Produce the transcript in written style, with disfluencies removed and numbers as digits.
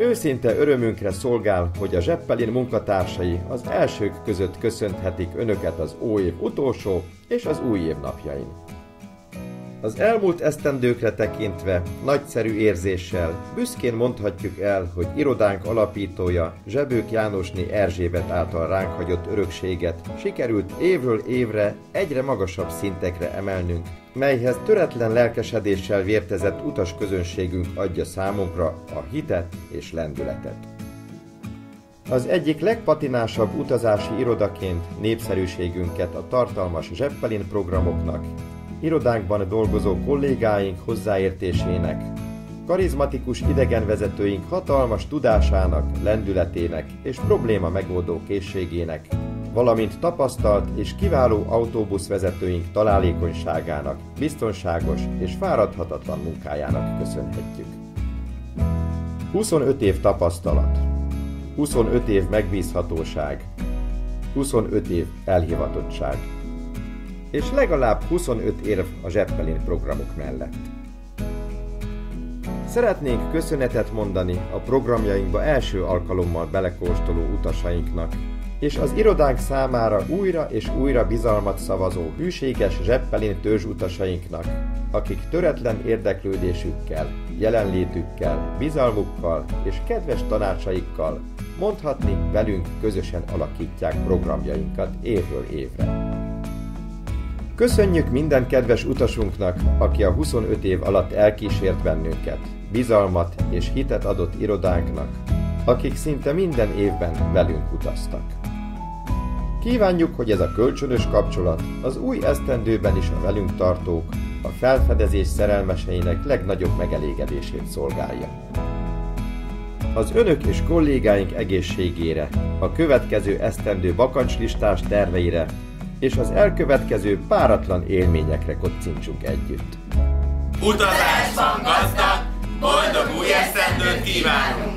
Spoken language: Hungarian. Őszinte örömünkre szolgál, hogy a Zseppelin munkatársai az elsők között köszönhetik Önöket az óév utolsó és az új év napjain. Az elmúlt esztendőkre tekintve nagyszerű érzéssel büszkén mondhatjuk el, hogy irodánk alapítója, Zsebők Jánosné Erzsébet által ránk hagyott örökséget sikerült évről évre egyre magasabb szintekre emelnünk, melyhez töretlen lelkesedéssel vértezett utasközönségünk adja számunkra a hitet és lendületet. Az egyik legpatinásabb utazási irodaként népszerűségünket a tartalmas Zseppelin programoknak, irodánkban dolgozó kollégáink hozzáértésének, karizmatikus idegenvezetőink hatalmas tudásának, lendületének és probléma megoldó készségének, valamint tapasztalt és kiváló autóbuszvezetőink találékonyságának, biztonságos és fáradhatatlan munkájának köszönhetjük. 25 év tapasztalat, 25 év megbízhatóság, 25 év elhivatottság, és legalább 25 érv a Zseppelin programok mellett. Szeretnénk köszönetet mondani a programjainkba első alkalommal belekóstoló utasainknak, és az irodánk számára újra és újra bizalmat szavazó hűséges Zseppelin törzsutasainknak, akik töretlen érdeklődésükkel, jelenlétükkel, bizalmukkal és kedves tanácsaikkal mondhatni velünk közösen alakítják programjainkat évről évre. Köszönjük minden kedves utasunknak, aki a 25 év alatt elkísért bennünket, bizalmat és hitet adott irodánknak, akik szinte minden évben velünk utaztak. Kívánjuk, hogy ez a kölcsönös kapcsolat az új esztendőben is a velünk tartók, a felfedezés szerelmeseinek legnagyobb megelégedését szolgálja. Az önök és kollégáink egészségére, a következő esztendő bakancslistás terveire, és az elkövetkező páratlan élményekre koccintsunk együtt. Utazásban gazdag, boldog új esztendőt kívánunk!